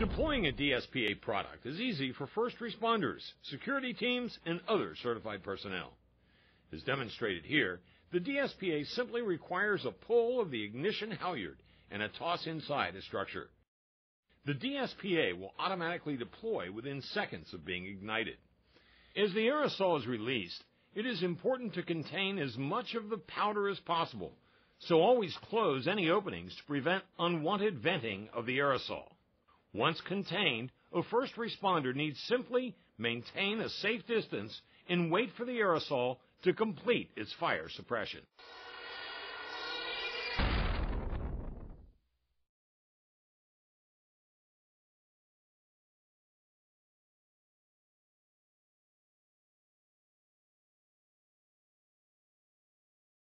Deploying a DSPA product is easy for first responders, security teams, and other certified personnel. As demonstrated here, the DSPA simply requires a pull of the ignition halyard and a toss inside a structure. The DSPA will automatically deploy within seconds of being ignited. As the aerosol is released, it is important to contain as much of the powder as possible, so always close any openings to prevent unwanted venting of the aerosol. Once contained, a first responder needs simply maintain a safe distance and wait for the aerosol to complete its fire suppression.